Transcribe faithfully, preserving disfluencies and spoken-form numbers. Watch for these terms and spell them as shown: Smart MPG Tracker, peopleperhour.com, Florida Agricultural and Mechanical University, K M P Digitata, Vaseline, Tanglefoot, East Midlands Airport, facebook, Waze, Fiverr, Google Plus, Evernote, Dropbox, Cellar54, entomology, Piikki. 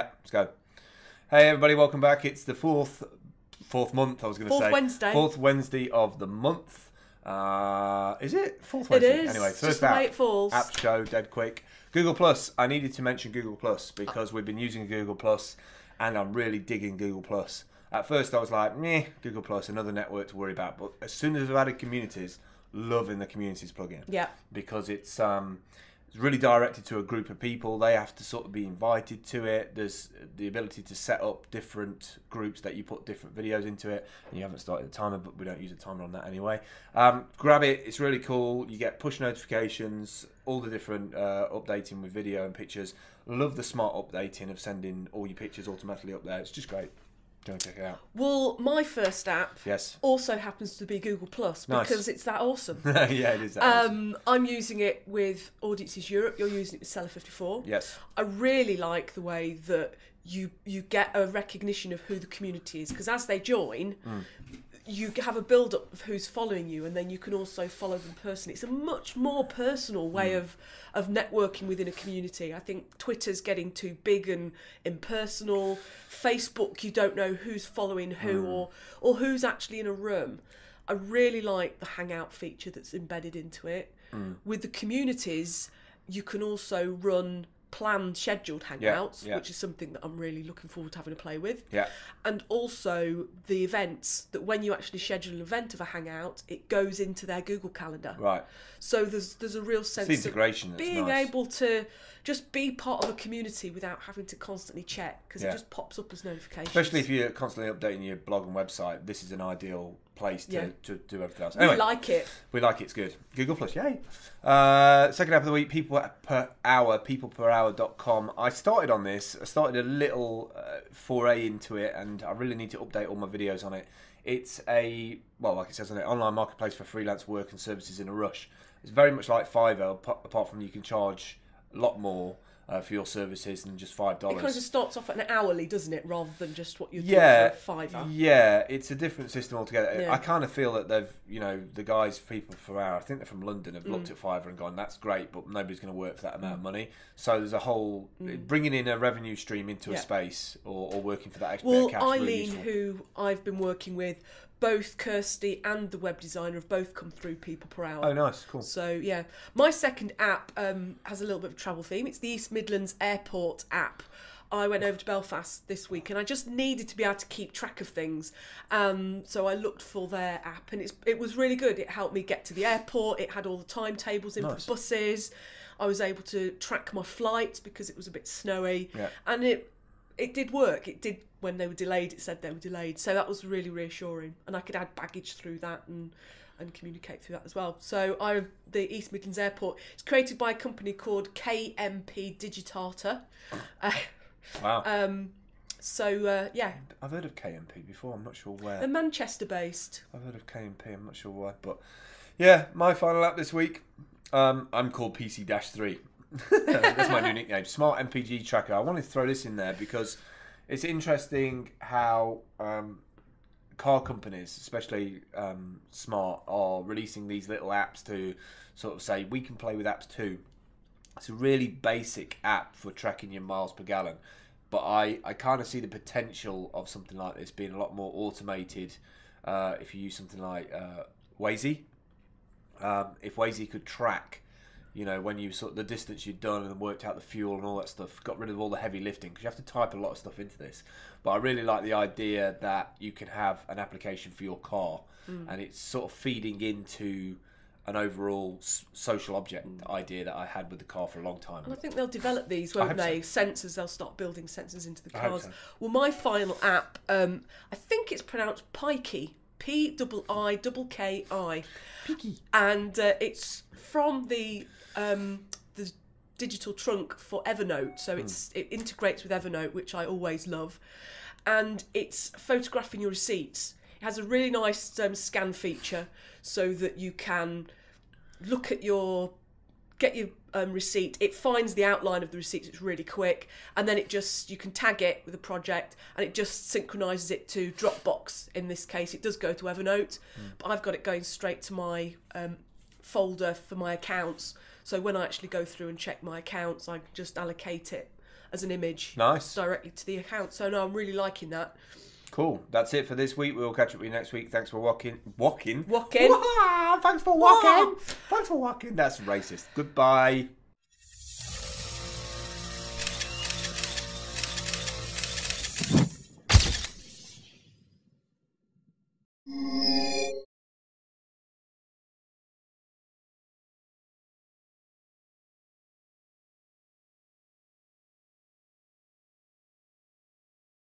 Yeah, let's go. Hey everybody, welcome back. It's the fourth, fourth month. I was going to say fourth Wednesday. Fourth Wednesday of the month. Uh, is it fourth Wednesday? It is. Anyway, so just the way it falls. App show dead quick. Google Plus. I needed to mention Google Plus because we've been using Google Plus, and I'm really digging Google Plus. At first, I was like, meh, Google Plus, another network to worry about. But as soon as I've added communities, loving the communities plugin. Yeah. Because it's um, it's really directed to a group of people. They have to sort of be invited to it. There's the ability to set up different groups that you put different videos into it. And you haven't started the timer, but we don't use a timer on that anyway. Um, grab it. It's really cool. You get push notifications, all the different uh, updating with video and pictures. Love the smart updating of sending all your pictures automatically up there. It's just great. Do you want to check it out? Well, my first app yes. also happens to be Google Plus because nice. It's that awesome. Yeah, it is that um, awesome. I'm using it with Audiences Europe. You're using it with Cellar fifty-four. Yes. I really like the way that you you get a recognition of who the community is because as they join, mm. you have a build-up of who's following you and then you can also follow them personally. It's a much more personal way mm. of, of networking within a community. I think Twitter's getting too big and impersonal. Facebook, you don't know who's following who mm. or, or who's actually in a room. I really like the Hangout feature that's embedded into it. Mm. With the communities, you can also run planned scheduled hangouts, yeah, yeah. which is something that I'm really looking forward to having a play with. Yeah. And also the events, that when you actually schedule an event of a hangout, it goes into their Google Calendar. Right. So there's there's a real sense it's integration of being nice. Able to just be part of a community without having to constantly check because yeah. it just pops up as notifications. Especially if you're constantly updating your blog and website, this is an ideal place to, yeah. to, to do everything else. Anyway, we like it. We like it. It's good. Google Plus, yay. Uh, second app of the week, people per hour, people per hour dot com. I started on this. I started a little uh, foray into it, and I really need to update all my videos on it. It's a, well, like it says on it, online marketplace for freelance work and services in a rush. It's very much like Fiverr, apart from you can charge a lot more. Uh, for your services than just five dollars. It kind of just starts off at an hourly, doesn't it, rather than just what you're yeah, doing for Fiverr. Yeah, it's a different system altogether. Yeah. I kind of feel that they've, you know, the guys, people for hour, I think they're from London, have mm. looked at Fiverr and gone, that's great, but nobody's going to work for that amount mm. of money. So there's a whole, mm. bringing in a revenue stream into yeah. a space or, or working for that extra well, cash. Well, Eileen, really who I've been working with, both Kirsty and the web designer have both come through People Per Hour. Oh, nice, cool. So, yeah. My second app um, has a little bit of a travel theme. It's the East Midlands Airport app. I went over to Belfast this week and I just needed to be able to keep track of things. Um, so I looked for their app and it's, it was really good. It helped me get to the airport. It had all the timetables in nice. For buses. I was able to track my flights because it was a bit snowy. Yeah. And it... It did work. It did. When they were delayed, it said they were delayed. So that was really reassuring. And I could add baggage through that and, and communicate through that as well. So I, the East Midlands Airport, it's created by a company called K M P Digitata. Uh, wow. Um, so, uh, yeah. I've heard of K M P before. I'm not sure where. They're Manchester-based. I've heard of K M P. I'm not sure why. But, yeah, my final app this week, um, I'm called P C three. That's my new nickname. Smart M P G Tracker. I wanted to throw this in there because it's interesting how um, car companies, especially um, Smart, are releasing these little apps to sort of say, we can play with apps too. It's a really basic app for tracking your miles per gallon. But I, I kind of see the potential of something like this being a lot more automated uh, if you use something like uh, Waze. Um, if Waze could track... You know, when you sort of the distance you'd done and worked out the fuel and all that stuff, got rid of all the heavy lifting because you have to type a lot of stuff into this. But I really like the idea that you can have an application for your car mm. and it's sort of feeding into an overall s social object idea that I had with the car for a long time. And I think they'll develop these, won't they? So. Sensors, they'll start building sensors into the cars. So. Well, my final app, um, I think it's pronounced piikki. P I I K K I. Piikki. And uh, it's from the um, the digital trunk for Evernote. So it's mm. it integrates with Evernote, which I always love. And it's photographing your receipts. It has a really nice um, scan feature so that you can look at your... Get your um, receipt. It finds the outline of the receipts. It's really quick, and then it just you can tag it with a project, and it just synchronises it to Dropbox. In this case, it does go to Evernote, mm. but I've got it going straight to my um, folder for my accounts. So when I actually go through and check my accounts, I can just allocate it as an image nice. directly to the account. So no, I'm really liking that. Cool. That's it for this week. We'll catch up with you next week. Thanks for walking. Walking? Walking. Wow, thanks for walking. Wow. Thanks for walking. That's racist. Goodbye.